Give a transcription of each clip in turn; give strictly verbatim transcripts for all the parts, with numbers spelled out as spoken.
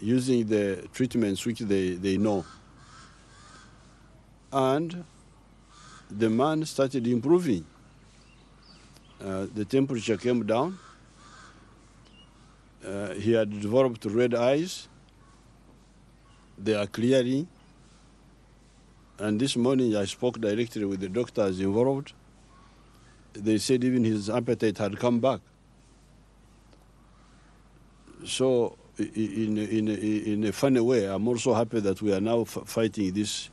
using the treatments which they, they know. And the man started improving. Uh, the temperature came down. Uh, he had developed red eyes. They are clearing. And this morning I spoke directly with the doctors involved. They said even his appetite had come back. So in, in, in a funny way, I'm also happy that we are now f fighting this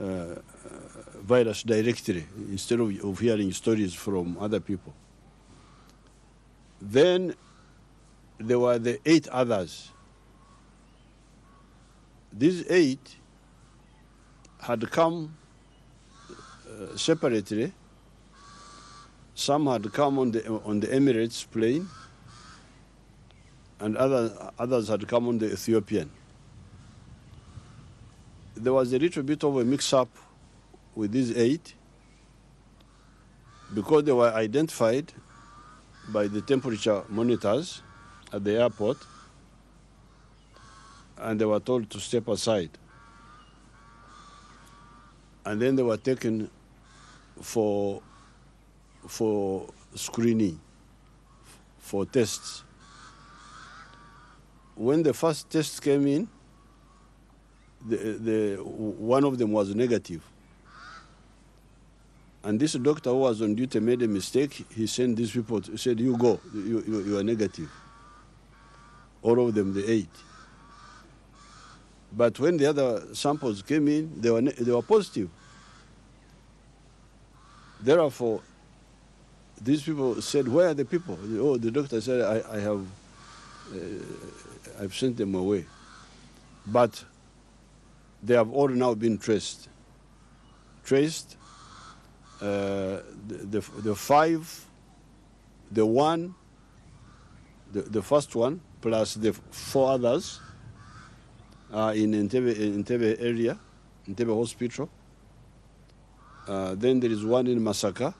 uh, virus directly instead of, of hearing stories from other people. Then there were the eight others. These eight had come uh, separately. Some had come on the, on the Emirates plane, and other, others had come on the Ethiopian. There was a little bit of a mix-up with these eight because they were identified by the temperature monitors at the airport, and they were told to step aside. And then they were taken for, for screening, for tests. When the first test came in, the, the, one of them was negative. And this doctor who was on duty made a mistake. He sent these people, to, said, you go, you, you, you are negative. All of them, the eight. But when the other samples came in, they were, they were positive. Therefore, these people said, where are the people? Oh, the doctor said, I, I have... Uh, I've sent them away, but they have all now been traced. Traced, uh, the, the, the five, the one, the, the first one, plus the four others uh, in Entebbe, Entebbe area, Entebbe hospital. Uh, then there is one in Masaka.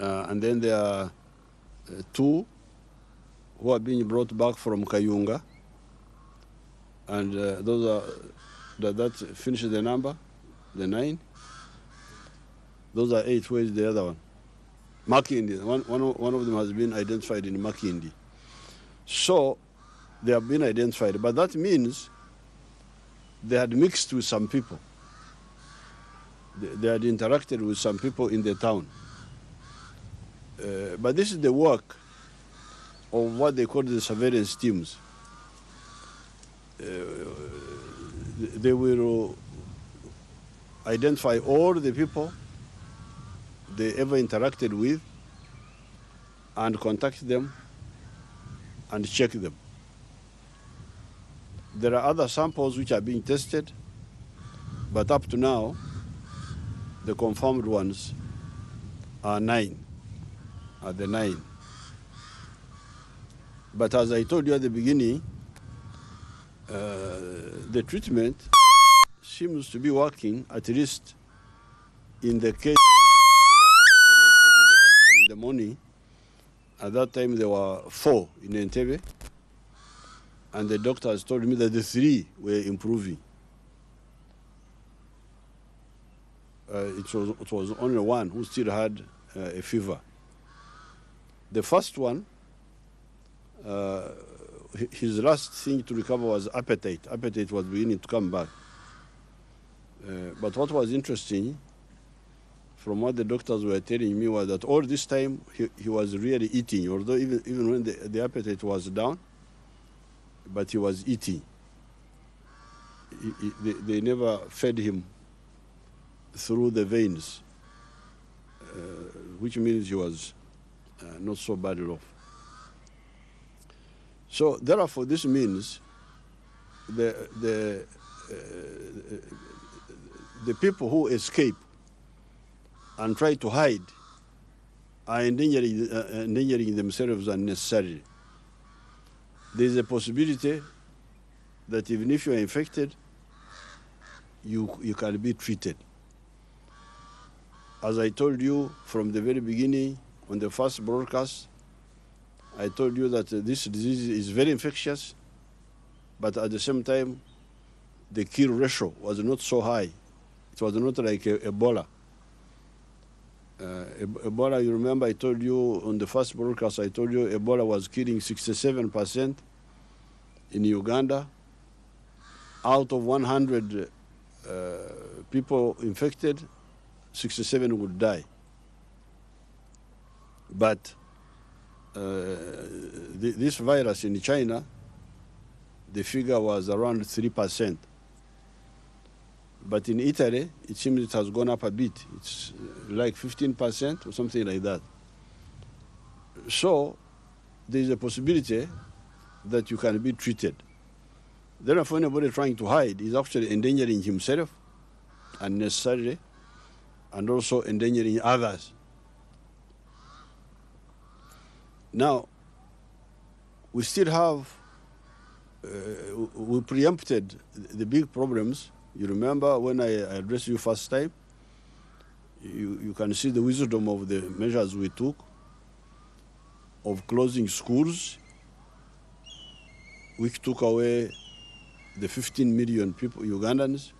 Uh, and then there are uh, two who are being brought back from Kayunga, and uh, those are that, that finishes the number, the nine. Those are eight. Where is the other one? Makindi. One, one, one of them has been identified in Makindi. So they have been identified, but that means they had mixed with some people. They, they had interacted with some people in the town. Uh, but this is the work of what they call the surveillance teams. Uh, they will identify all the people they ever interacted with and contact them and check them. There are other samples which are being tested, but up to now, the confirmed ones are nine, are the nine. But as I told you at the beginning, uh, the treatment seems to be working, at least in the case. When I spoke with the doctor in the morning, at that time there were four in Entebbe, and the doctor has told me that the three were improving. Uh, it was, it was only one who still had uh, a fever. The first one, Uh, his last thing to recover was appetite. Appetite was beginning to come back. Uh, but what was interesting, from what the doctors were telling me, was that all this time he, he was really eating, although even, even when the, the appetite was down, but he was eating. He, he, they, they never fed him through the veins, uh, which means he was uh, not so badly off. So therefore, this means the, the, uh, the people who escape and try to hide are endangering, uh, endangering themselves unnecessarily. There is a possibility that even if you are infected, you, you can be treated. As I told you from the very beginning, on the first broadcast, I told you that this disease is very infectious, but at the same time, the kill ratio was not so high. It was not like Ebola. Uh, Ebola, you remember I told you on the first broadcast, I told you Ebola was killing sixty-seven percent in Uganda. Out of one hundred uh, people infected, sixty-seven would die. But uh, th this virus in China, the figure was around three percent. But in Italy, it seems it has gone up a bit. It's like fifteen percent or something like that. So there is a possibility that you can be treated. Therefore, anybody trying to hide is actually endangering himself unnecessarily and also endangering others. Now, we still have, uh, we preempted the big problems. You remember when I addressed you first time, you, you can see the wisdom of the measures we took of closing schools. We took away the fifteen million people, Ugandans,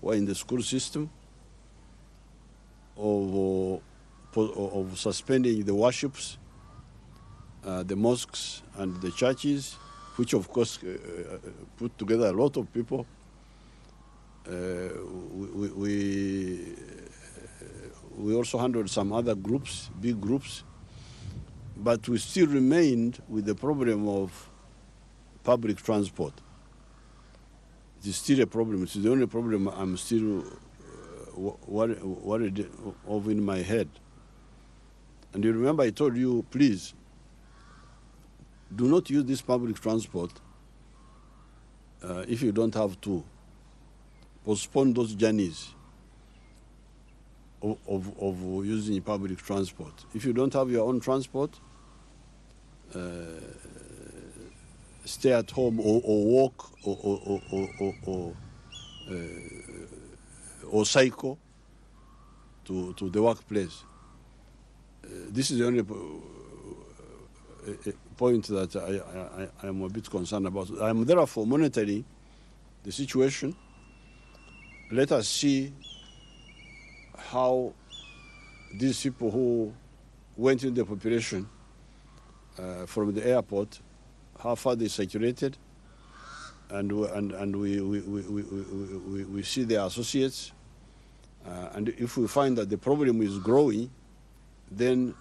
who are in the school system, of, of suspending the worships, uh, the mosques and the churches, which of course uh, put together a lot of people. Uh, we, we, we also handled some other groups, big groups, but we still remained with the problem of public transport. It is still a problem. It's the only problem I'm still worried, worried of in my head. And you remember I told you, please, do not use this public transport uh, if you don't have to. Postpone those journeys of, of, of using public transport. If you don't have your own transport, uh, stay at home or, or walk or, or, or, or, or, uh, or cycle to, to the workplace. Uh, this is the only point that I, I, I am a bit concerned about. I am therefore monitoring the situation. Let us see how these people who went in the population uh, from the airport, how far they circulated, and, and, and we, we, we, we, we, we see their associates. Uh, and if we find that the problem is growing, then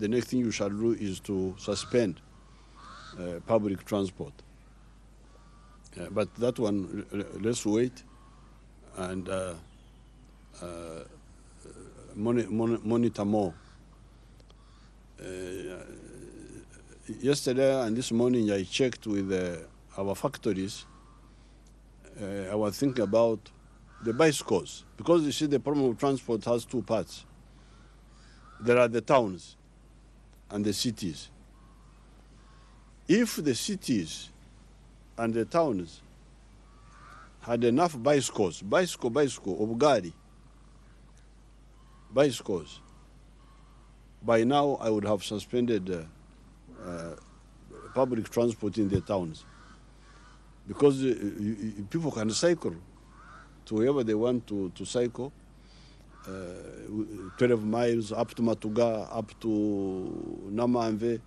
the next thing you shall do is to suspend uh, public transport. Uh, but that one, let's wait. And uh, uh, monitor, monitor more. Uh, yesterday and this morning I checked with uh, our factories. Uh, I was thinking about the bicycles, because you see the problem of transport has two parts. There are the towns and the cities. If the cities and the towns had enough bicycles, bicycle, bicycle, of Gari, bicycles, by now I would have suspended uh, uh, public transport in the towns, because uh, you, you, people can cycle to wherever they want to, to cycle, uh, twelve miles up to Matuga, up to Namanve.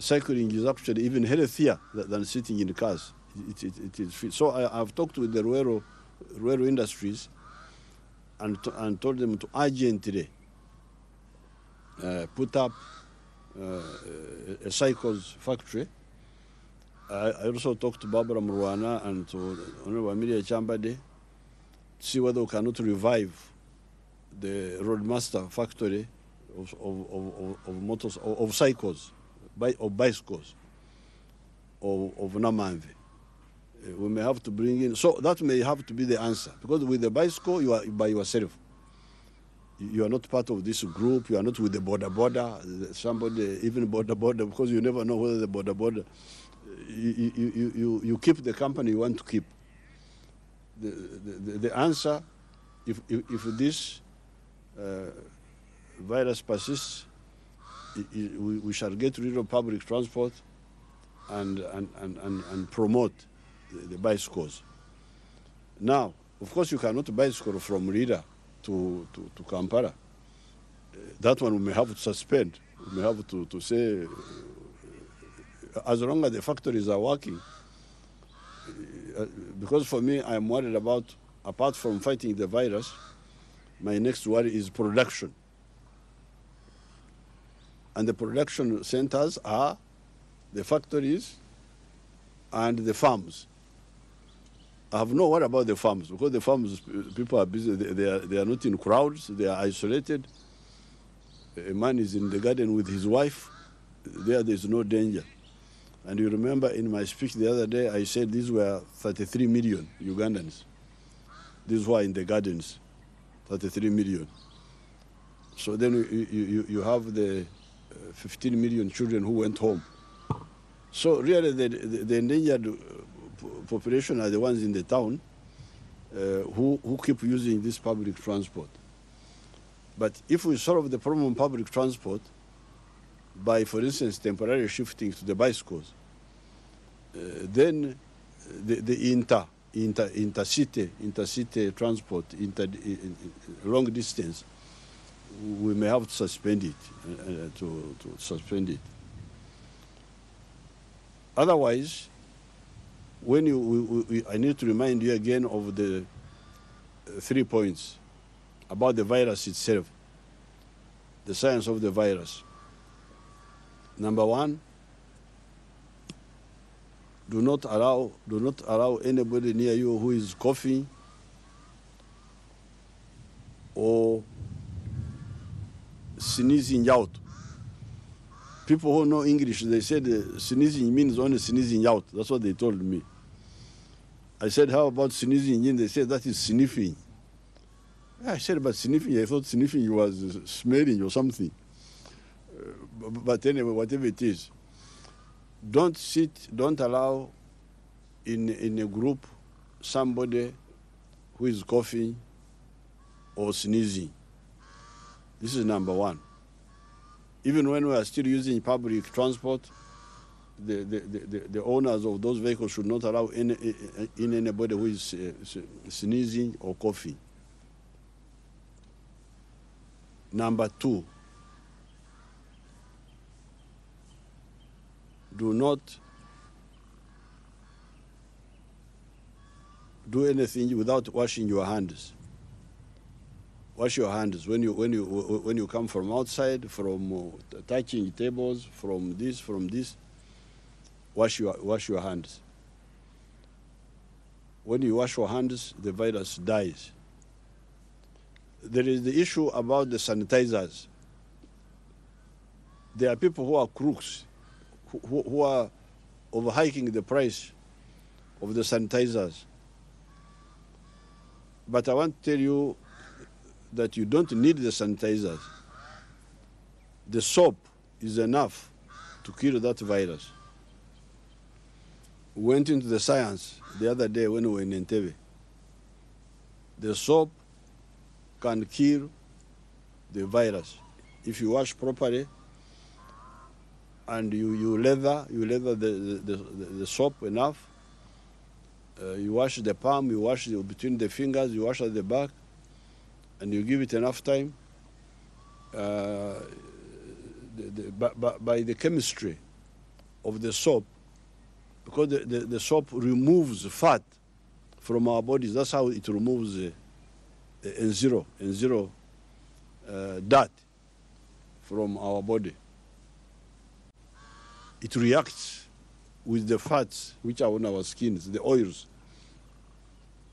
Cycling is actually even healthier than, than sitting in cars. It, it, it is free. So I, I've talked with the Ruwero, Ruwero industries and, to, and told them to urgently uh, put up uh, a cycles factory. I, I also talked to Barbara Mruana and to Honorable Amiria Chambade to see whether we cannot revive the Roadmaster factory of, of, of, of motors, of, of cycles, by, of bicycles, of, of Namanve. We may have to bring in, so that may have to be the answer, because with the bicycle, you are by yourself. You are not part of this group, you are not with the Boda Boda, somebody, even Boda Boda, because you never know whether the Boda Boda, you, you, you, you keep the company you want to keep. The, the, the answer, if, if, if this uh, virus persists, we, we shall get rid of public transport and, and, and, and, and promote the, the bicycles. Now, of course, you cannot bicycle from Rida to, to, to Kampala. That one we may have to suspend. We may have to, to say, as long as the factories are working, because for me, I'm worried about, apart from fighting the virus, my next worry is production. And the production centers are the factories and the farms. I have no worry about the farms, because the farms, people are busy, they, they, are, they are not in crowds, they are isolated. A man is in the garden with his wife, there there's no danger. And you remember in my speech the other day, I said these were thirty-three million Ugandans. These were in the gardens, thirty-three million. So then you, you, you have the fifteen million children who went home. So really the, the, the endangered population are the ones in the town uh, who, who keep using this public transport. But if we solve the problem of public transport by, for instance, temporarily shifting to the bicycles, uh, then the, the inter, inter, intercity, intercity transport, inter, in, in long distance, we may have to suspend it, uh, to, to suspend it. Otherwise, when you, we, we, I need to remind you again of the three points about the virus itself, the science of the virus. Number one, do not allow, do not allow anybody near you who is coughing or sneezing out. People who know English, they said uh, sneezing means only sneezing out. That's what they told me. I said, how about sneezing in? They said that is sniffing. I said about sniffing, I thought sniffing was smelling or something. Uh, but anyway, whatever it is, don't sit, don't allow in, in a group somebody who is coughing or sneezing. This is number one. Even when we are still using public transport, the, the, the, the owners of those vehicles should not allow in, in anybody who is sneezing or coughing. Number two, do not do anything without washing your hands. Wash your hands when you, when you, when you come from outside, from uh, touching tables, from this, from this, wash your, wash your hands. When you wash your hands, the virus dies. There is the issue about the sanitizers. There are people who are crooks, who, who are overhiking the price of the sanitizers. But I want to tell you that you don't need the sanitizers. The soap is enough to kill that virus. We went into the science the other day when we were in Entebbe. The soap can kill the virus if you wash properly and you, you leather, you leather the, the, the, the soap enough. Uh, you wash the palm, you wash the, between the fingers, you wash at the back, and you give it enough time, uh, the, the, by, by the chemistry of the soap, because the, the, the soap removes fat from our bodies. That's how it removes uh, N zero, N zero uh, dirt from our body. It reacts with the fats which are on our skins, the oils,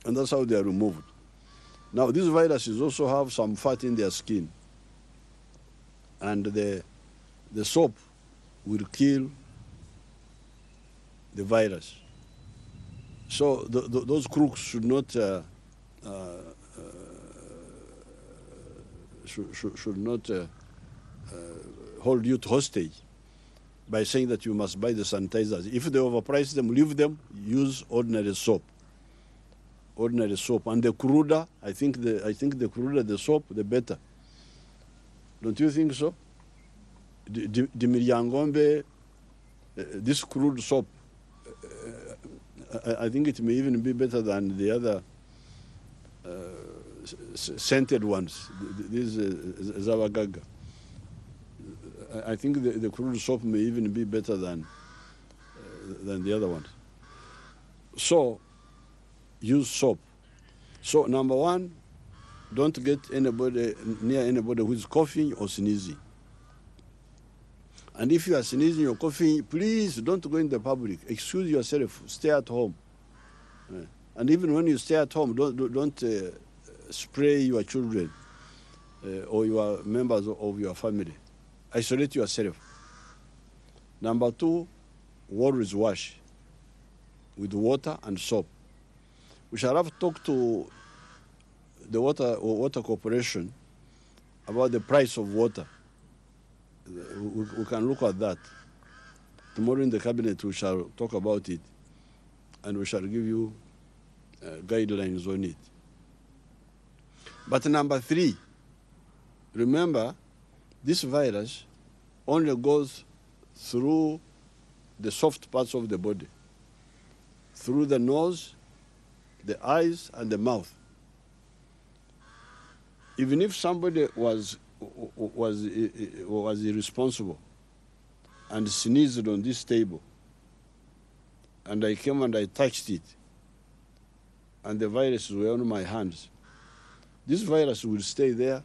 and that's how they are removed. Now, these viruses also have some fat in their skin, and the, the soap will kill the virus. So the, the, those crooks should not, uh, uh, uh, should, should, should not uh, uh, hold you to hostage by saying that you must buy the sanitizers. If they overprice them, leave them, use ordinary soap. Ordinary soap, and the cruder, I think the I think the cruder the soap, the better. Don't you think so? the, the Miriangombe, uh, this crude soap, uh, I, I think it may even be better than the other uh, scented ones. This is uh, Zawagaga. I think the, the crude soap may even be better than uh, than the other ones. So, use soap. So, number one, don't get anybody near anybody who is coughing or sneezing. And if you are sneezing or coughing, please don't go in the public. Excuse yourself. Stay at home. And even when you stay at home, don't, don't uh, spray your children uh, or your members of your family. Isolate yourself. Number two, always wash with water and soap. We shall have talked to the water or water corporation about the price of water. We, we can look at that. Tomorrow in the cabinet we shall talk about it, and we shall give you uh, guidelines on it. But number three, remember, this virus only goes through the soft parts of the body, through the nose, the eyes, and the mouth. Even if somebody was, was, was irresponsible and sneezed on this table, and I came and I touched it, and the virus were on my hands, this virus will stay there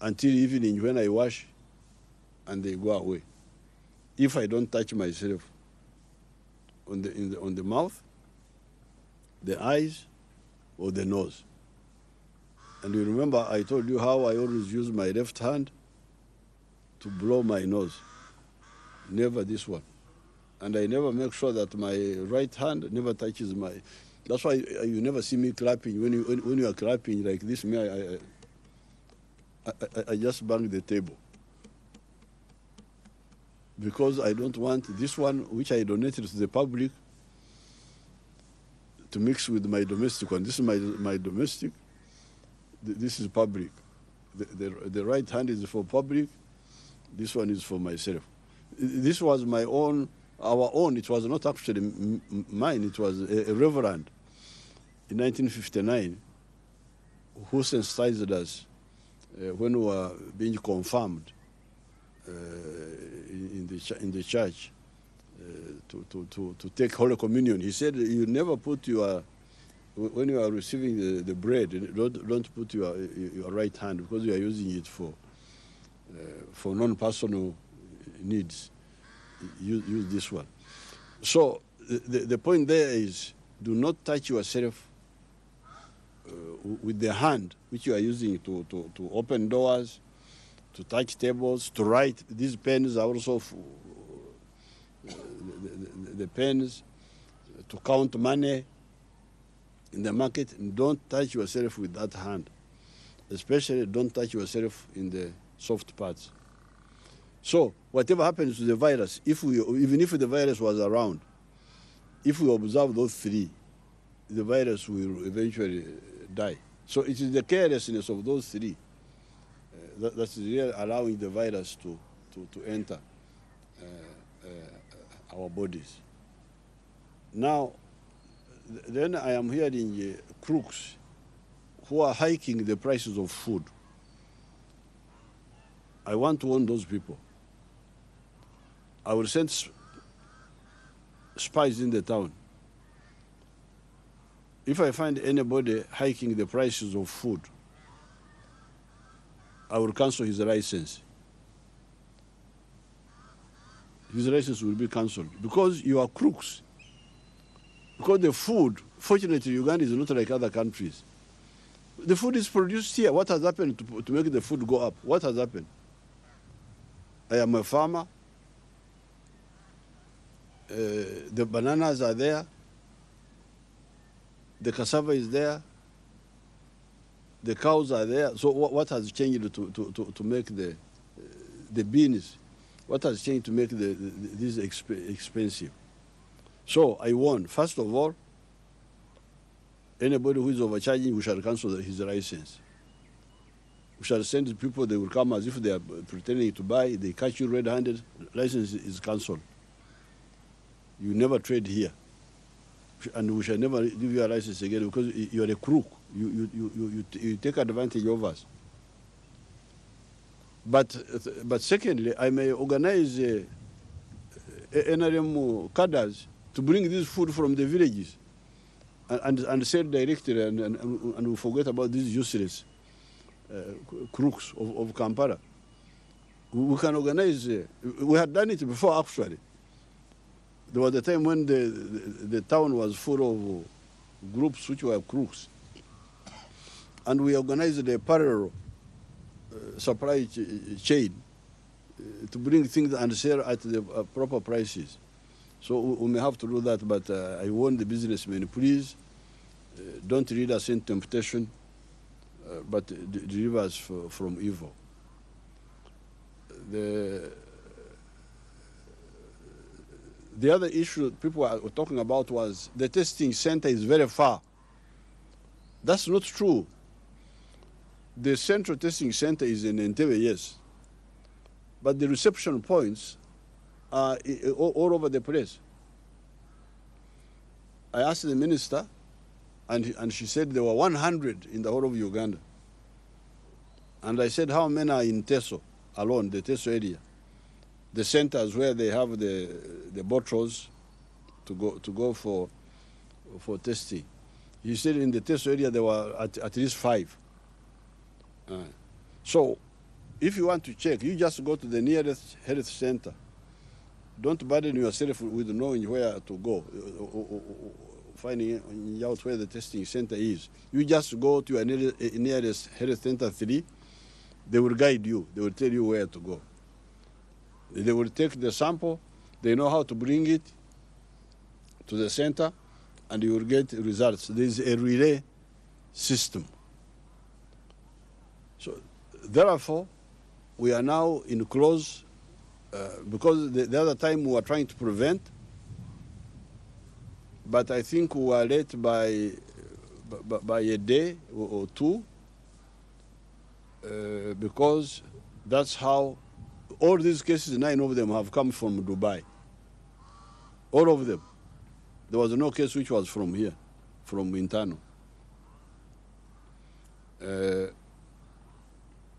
until evening when I wash and they go away. If I don't touch myself on the, in the, on the mouth, the eyes, or the nose. And you remember I told you how I always use my left hand to blow my nose, never this one. And I never make sure that my right hand never touches my, that's why you never see me clapping. When you, when, when you are clapping like this, me, I, I I, I, I just bang the table because I don't want this one, which I donated to the public, to mix with my domestic one. This is my, my domestic, this is public. The, the, the right hand is for public, this one is for myself. This was my own, our own, it was not actually mine, it was a, a reverend in nineteen fifty-nine who sensitized us. Uh, when we were being confirmed uh, in, in, the in the church uh, to, to, to, to take Holy Communion. He said, you never put your, when you are receiving the, the bread, don't, don't put your, your right hand because you are using it for, uh, for non-personal needs. Use, use this one. So the, the point there is do not touch yourself Uh, with the hand, which you are using to, to, to open doors, to touch tables, to write. These pens are also f uh, the, the, the pens, uh, to count money in the market. And don't touch yourself with that hand. Especially don't touch yourself in the soft parts. So whatever happens to the virus, if we, even if the virus was around, if we observe those three, the virus will eventually die. So it is the carelessness of those three uh, that, that's really allowing the virus to, to, to enter uh, uh, our bodies. Now, then I am hearing uh, crooks who are hiking the prices of food. I want to warn those people. I will send sp spies in the town. If I find anybody hiking the prices of food, I will cancel his license. His license will be cancelled because you are crooks. Because the food, fortunately, Uganda is not like other countries. The food is produced here. What has happened to, to make the food go up? What has happened? I am a farmer. Uh, the bananas are there. The cassava is there, the cows are there. So what, what has changed to, to, to, to make the, uh, the beans? What has changed to make the, the, this exp expensive? So I warn, first of all, anybody who is overcharging, we shall cancel his license. We shall send people, they will come as if they are pretending to buy. They catch you red-handed, license is cancelled. You never trade here. And we shall never give you a license again because you are a crook. You, you, you, you, you take advantage of us. But, but secondly, I may organize uh, N R M cadres to bring this food from the villages and, and, and sell directly and, and, and we forget about these useless uh, crooks of, of Kampala. We can organize, uh, we had done it before actually. There was a time when the, the, the town was full of groups which were crooks. And we organized a parallel uh, supply ch chain uh, to bring things and sell at the uh, proper prices. So we, we may have to do that, but uh, I warn the businessmen, please uh, don't lead us in temptation, uh, but deliver us from evil. The, The other issue people were talking about was the testing center is very far. That's not true. The central testing center is in Entebbe, yes. But the reception points are all over the place. I asked the minister, and, and she said there were one hundred in the whole of Uganda. And I said, how many are in Teso alone, the Teso area? The centers where they have the the bottles to go to go for for testing. He said in the test area there were at, at least five. Uh, so, if you want to check, you just go to the nearest health center. Don't burden yourself with knowing where to go, or, or, or, or finding out where the testing center is. You just go to your nearest, nearest health center three. They will guide you. They will tell you where to go. They will take the sample, they know how to bring it to the center, and you will get results. There is a relay system. So, therefore, we are now in close, uh, because the, the other time we were trying to prevent, but I think we were late by, by, by a day or two, uh, because that's how all these cases, nine of them have come from Dubai. All of them. There was no case which was from here, from Wintano. Uh,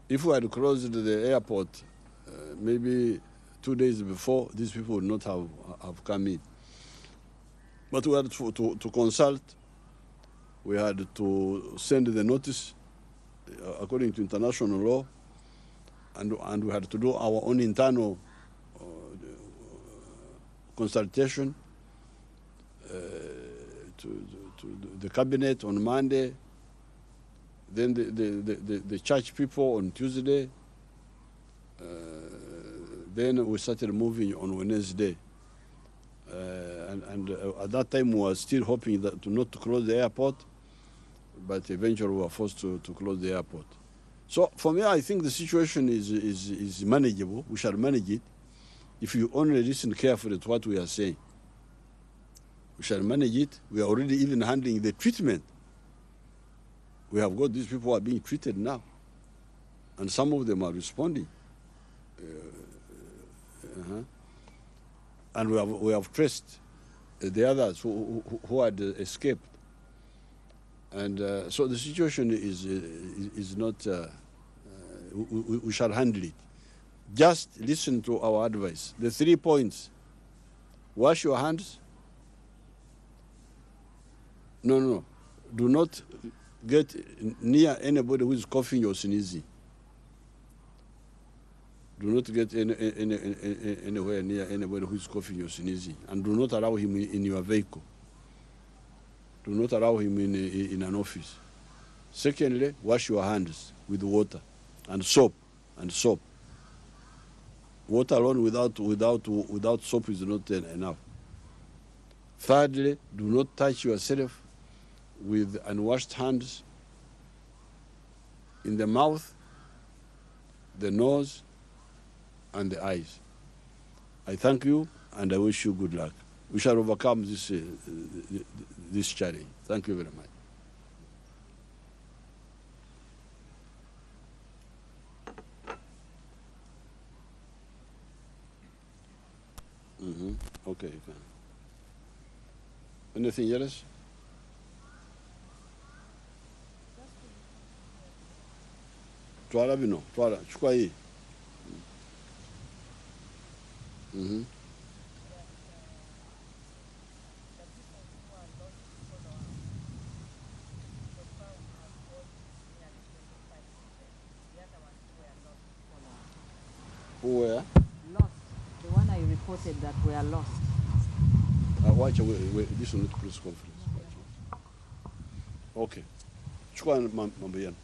if we had closed the airport uh, maybe two days before, these people would not have, have come in. But we had to, to, to consult. We had to send the notice uh, according to international law. And, and we had to do our own internal uh, consultation uh, to, to the cabinet on Monday, then the, the, the, the, the church people on Tuesday, uh, then we started moving on Wednesday. Uh, and and uh, at that time we were still hoping that to not to close the airport, but eventually we were forced to, to close the airport. So for me, I think the situation is, is, is manageable. We shall manage it if you only listen carefully to what we are saying. We shall manage it. We are already even handling the treatment. We have got these people who are being treated now. And some of them are responding. Uh, uh-huh. And we have, we have traced the others who, who, who had escaped. And uh, so the situation is, uh, is not, uh, uh, we, we shall handle it. Just listen to our advice. The three points, wash your hands. No, no, no. Do not get near anybody who is coughing or sneezing. Do not get any, any, any, anywhere near anybody who is coughing or sneezing. And do not allow him in your vehicle. Do not allow him in, in an office. Secondly, wash your hands with water and soap and soap. Water alone without, without, without soap is not enough. Thirdly, do not touch yourself with unwashed hands in the mouth, the nose, and the eyes. I thank you and I wish you good luck. We shall overcome this, uh, this challenge. Thank you very much. Okay, you can. Anything else? Twala bino, twala, chukua hii. Mhm. Who were? Lost. The one I reported that we are lost. Uh, watch away, wait, this will not press conference. Okay. Chukua mambo yenu.